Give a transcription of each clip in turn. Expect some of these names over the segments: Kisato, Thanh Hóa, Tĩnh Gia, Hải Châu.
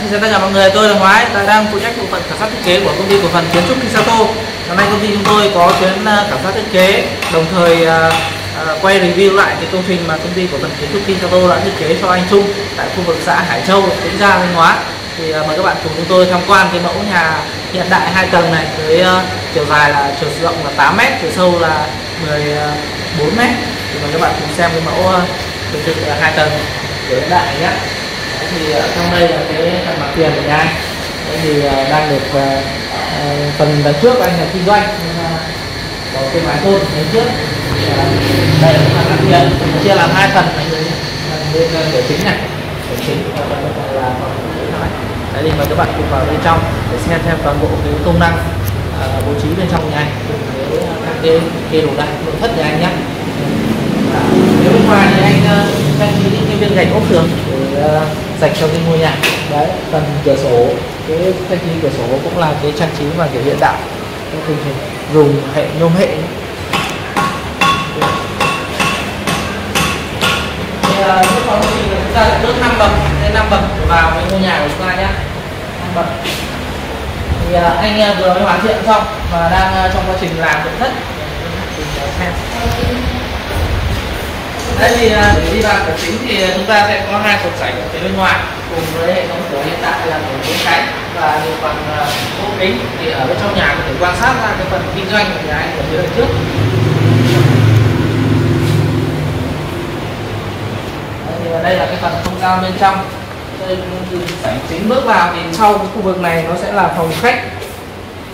Xin chào tất cả mọi người, tôi là Hóa, tôi đang phụ trách bộ phận khảo sát thiết kế của công ty cổ phần kiến trúc Kisato. Năm nay công ty chúng tôi có chuyến khảo sát thiết kế, đồng thời quay review lại cái công trình mà công ty cổ phần kiến trúc Kisato đã thiết kế cho anh Trung tại khu vực xã Hải Châu, Tĩnh Gia, Thanh Hóa. Thì mời các bạn cùng chúng tôi tham quan cái mẫu nhà hiện đại 2 tầng này với chiều dài là chiều rộng là 8 m, chiều sâu là 14 m. Thì mời các bạn cùng xem cái mẫu biệt thự 2 tầng của hiện đại nhé. Thì trong đây là cái phần mặt tiền của nhà anh thì đang được phần đằng trước anh là kinh doanh nhưng có cái mái tôn đến trước thì, đây là phần mặt tiền chia làm hai phần, bên cửa chính này, cửa chính là đấy. Thì mời các bạn cùng vào bên trong để xem theo toàn bộ cái công năng bố trí bên trong nhà anh với các cái đồ đạc nội thất nhà anh nhé. Nếu bên ngoài thì anh trang trí những cái viên gạch ốp tường để sạch cho cái ngôi nhà. Đấy, phần cửa sổ, cái trang trí cửa sổ cũng là cái trang trí mà kiểu hiện đại, dùng hệ nhôm hệ. Thì lúc đó thì chúng ta sẽ bước 5 bậc lên 5 bậc vào cái ngôi nhà của chúng ta nhé. 5 bậc. Thì anh vừa mới hoàn thiện xong và đang trong quá trình làm nội thất. Đấy thì đi vào cửa chính thì chúng ta sẽ có hai cột sảnh ở phía bên ngoài cùng với hệ thống cửa hiện tại là cửa bốn cánh và một phần ô kính. Thì ở bên trong nhà có thể quan sát ra cái phần kinh doanh của nhà anh ở phía bên trước. Đấy, thì đây là cái phần không gian bên trong. Đây từ sảnh chính bước vào thì sau cái khu vực này nó sẽ là phòng khách.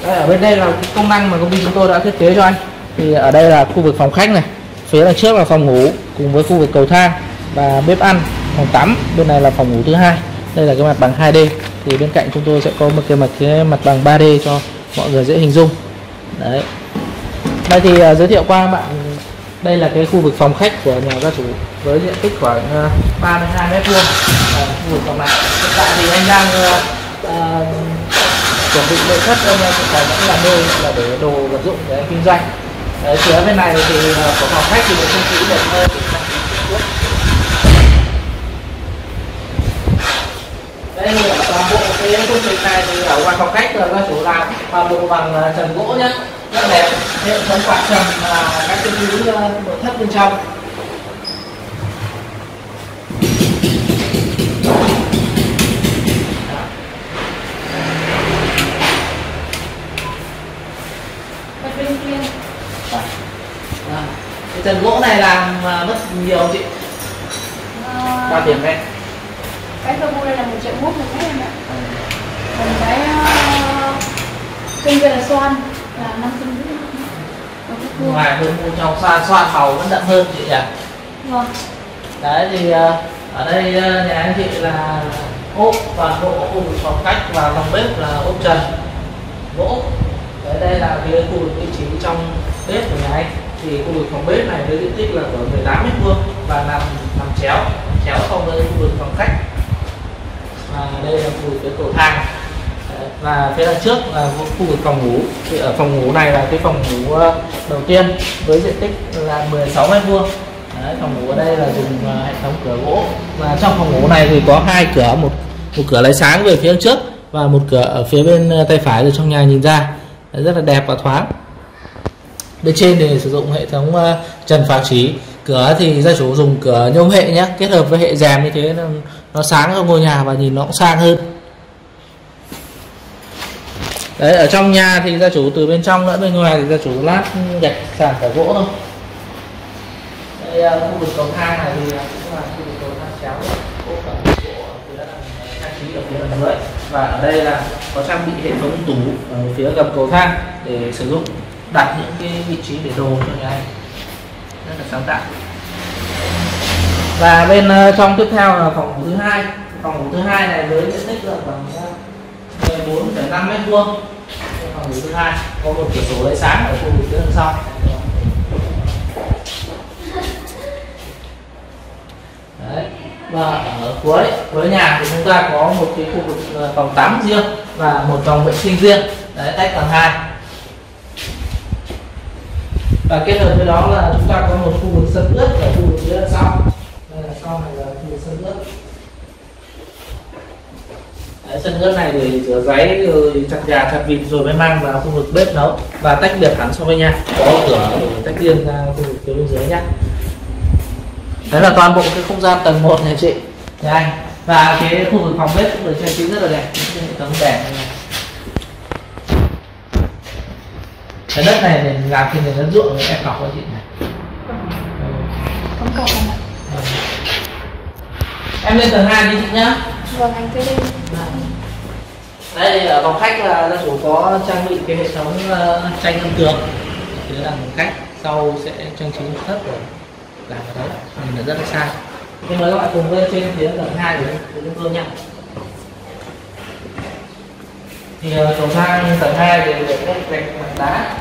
Đây, ở bên đây là cái công năng mà công ty chúng tôi đã thiết kế cho anh. Thì ở đây là khu vực phòng khách này, phía đằng trước là phòng ngủ cùng với khu vực cầu thang và bếp ăn, phòng tắm. Bên này là phòng ngủ thứ hai. Đây là cái mặt bằng 2D. Thì bên cạnh chúng tôi sẽ có một cái mặt bằng 3D cho mọi người dễ hình dung. Đấy. Đây thì giới thiệu qua các bạn, đây là cái khu vực phòng khách của nhà gia chủ với diện tích khoảng 32 m². Khu vực phòng này hiện tại thì anh đang chuẩn bị nội thất, anh cũng phải vẫn là nơi là để đồ vật dụng để anh kinh doanh. Ở phía bên này thì của phòng khách thì được trang trí đẹp hơn. Đây thì toàn bộ cái công trình này thì ở ngoài phòng khách là gia chủ làm toàn bộ bằng trần gỗ nhé, rất đẹp, hệ thống quạt trần và các cái thứ nội thất bên trong. Cái trần gỗ này làm mất nhiều không chị? Bao tiền đây? Cái cơ mua đây là 1.5 triệu một mét em ạ. Còn cái kênh kia là xoan là 5.000. Ngoài hơn mua trong xoan màu vẫn đậm hơn chị nhỉ? Vâng. Đấy thì ở đây nhà anh chị là ốp toàn bộ khu vực phòng khách và phòng bếp là ốp trần gỗ. Đấy, đây là cái khu vực vị trí trong bếp của nhà anh. Thì khu vực phòng bếp này với diện tích là khoảng 18 m² và nằm chéo không với khu vực phòng khách. Và đây là khu vực cái cầu thang. Và phía đằng trước là khu vực phòng ngủ. Thì ở phòng ngủ này là cái phòng ngủ đầu tiên với diện tích là 16 m². Phòng ngủ ở đây là dùng hệ thống cửa gỗ và trong phòng ngủ này thì có hai cửa, một cửa lấy sáng về phía trước và một cửa ở phía bên tay phải từ trong nhà nhìn ra. Đấy, rất là đẹp và thoáng. Bên trên thì sử dụng hệ thống trần phào trí. Cửa thì gia chủ dùng cửa nhôm hệ nhé, kết hợp với hệ rèm như thế nó sáng cho ngôi nhà và nhìn nó cũng sang hơn. Đấy, ở trong nhà thì gia chủ từ bên trong lẫn bên ngoài thì gia chủ lát gạch sàn cả gỗ thôi. Đây khu vực cầu thang này thì cũng là khu vực cầu thang chéo, và ở đây là có trang bị hệ thống tủ ở phía gầm cầu thang để sử dụng đặt những cái vị trí để đồ cho nhà anh, rất là sáng tạo. Và bên trong tiếp theo là phòng ngủ thứ hai. Phòng ngủ thứ hai này với diện tích là khoảng 14,5 m². Phòng ngủ thứ hai có một cửa sổ lấy sáng ở khu vực phía đằng sau. Đấy. Và ở cuối nhà thì chúng ta có một cái khu vực phòng tắm riêng và một phòng vệ sinh riêng. Đấy, tách tầng 2. Và kết hợp với đó là chúng ta có một khu vực sân ướt ở khu vực phía đằng sau. Đây là sau này là khu vực sân ướt. Chân ướt này thì rửa ráy rồi chặt gà chặt vịt rồi mới mang vào khu vực bếp nấu và tách biệt hẳn so với nhau, có cửa tách riêng ra khu vực phía bên dưới nhé. Đấy là toàn bộ cái không gian tầng 1 này chị nhà anh, và cái khu vực phòng bếp cũng được trang trí rất là đẹp, những hệ thống đèn này. Cái đất này mình làm trên nền đất ruộng người ta cọc với chị này. Không cọc không ạ? Em lên tầng 2 đi chị nhá. Vâng anh cứ đi. Đây ở phòng khách là gia chủ có trang bị cái hệ thống tranh âm tường, thì đó là phòng khách, sau sẽ trang trí nội thất rồi làm ở đấy, nhìn là rất là xa. Tôi mời các bạn cùng lên trên phía tầng 2 của chúng tôi nha. Thì cầu thang tầng 2 thì được gạch bằng đá.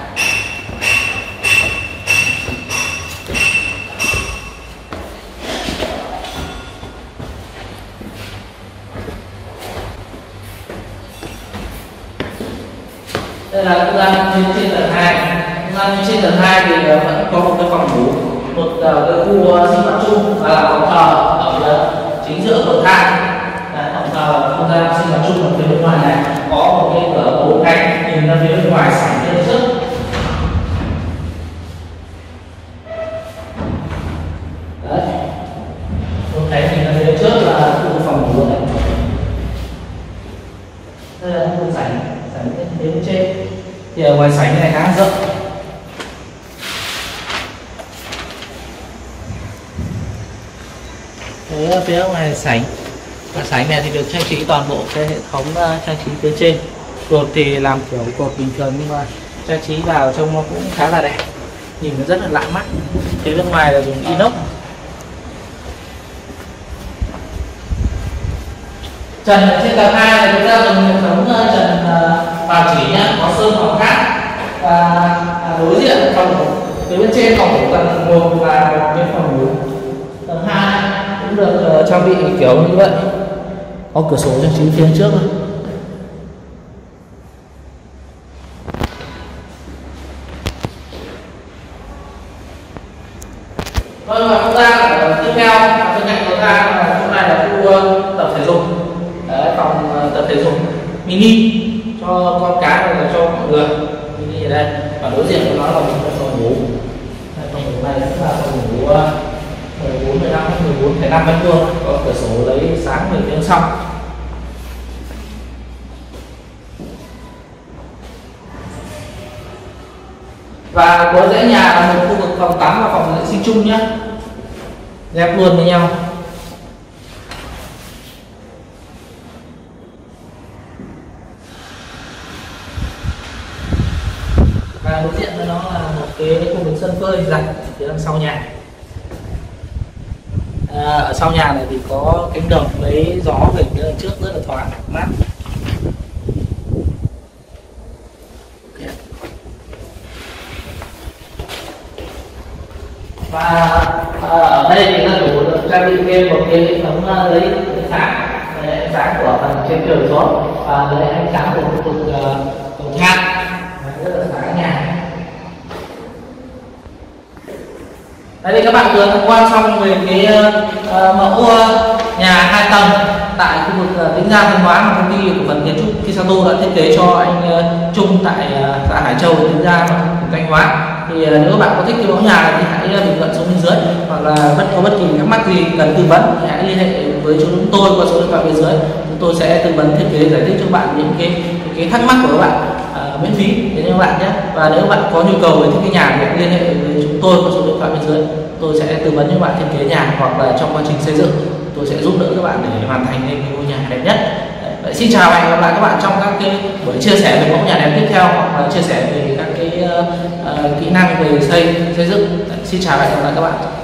Đây là không gian trên tầng 2. Không gian trên tầng 2 thì vẫn có một cái phòng ngủ, một cái khu sinh hoạt chung và là phòng thờ ở chính giữa cầu thang. Phòng thờ không gian sinh hoạt chung ở phía bên ngoài này có một cái cửa bốn cánh nhìn ra phía bên ngoài sảnh rất rộng. Đấy, một cánh nhìn ra phía trước là khu phòng ngủ này. Đây là khu sảnh bên trên. Thì ở ngoài sảnh này khá rộng. Thế ở phía ngoài sảnh, và sảnh này thì được trang trí toàn bộ cái hệ thống trang trí phía trên. Cột thì làm kiểu cột bình thường nhưng mà trang trí vào trông nó cũng khá là đẹp, nhìn nó rất là lạ mắt. Phía bên ngoài là dùng inox. Trần trên tầng 2 là chúng ta dùng hệ thống trần bào chỉ nhá, có sơn màu khác. Và đối diện phòng ngủ, phía bên trên phòng ngủ tầng 1 là một cái phòng ngủ. Tầng 2 cũng được trang bị kiểu như vậy, có cửa sổ trang trí phía trước thôi. Vâng, và không gian tiếp theo bên cạnh cầu thang là chỗ này là khu tập thể dục. Đấy, phòng tập thể dục mini cho con cá và cho mọi người mini ở đây, và đối diện của nó là một cái phòng ngủ. Phòng ngủ này cũng là phòng ngủ 14,5 mét vuông, có cửa sổ lấy sáng về phía sau. Và cuối dãy nhà là một khu vực phòng tắm và phòng vệ sinh chung nhé, ghép luôn với nhau. Và đối diện với nó là một cái khu vực sân phơi rạch phía đằng sau nhà. Ở sau nhà này thì có cánh đồng lấy gió về phía đằng trước rất là thoáng mát. Và ở đây thì nó đủ trang bị thêm một cái hệ thống lấy ánh sáng của phần trên tường xuống và lấy ánh sáng của khu vực cầu thang rất là sáng nhà. Đấy thì các bạn vừa tham quan xong về cái mẫu nhà 2 tầng tại khu vực Tĩnh Gia, Thanh Hóa mà công ty của phần kiến trúc Kisato đã thiết kế cho anh Trung tại xã Hải Châu, Tĩnh Gia, Thanh Hóa. Thì nếu các bạn có thích cái mẫu nhà này thì hãy bình luận xuống bên dưới, hoặc là có bất kỳ thắc mắc gì cần tư vấn thì hãy liên hệ với chúng tôi qua số điện thoại bên dưới. Chúng tôi sẽ tư vấn thiết kế giải thích cho các bạn những cái thắc mắc của các bạn miễn phí đến cho các bạn nhé. Và nếu các bạn có nhu cầu về thiết kế nhà thì hãy liên hệ với chúng tôi qua số điện thoại bên dưới. Tôi sẽ tư vấn cho các bạn thiết kế nhà hoặc là trong quá trình xây dựng tôi sẽ giúp đỡ các bạn để hoàn thành nên ngôi nhà đẹp nhất. Vậy xin chào và hẹn gặp lại các bạn trong các cái buổi chia sẻ về mẫu nhà đẹp tiếp theo, hoặc là chia sẻ về các cái kỹ năng về xây dựng. Xin chào và hẹn gặp lại các bạn.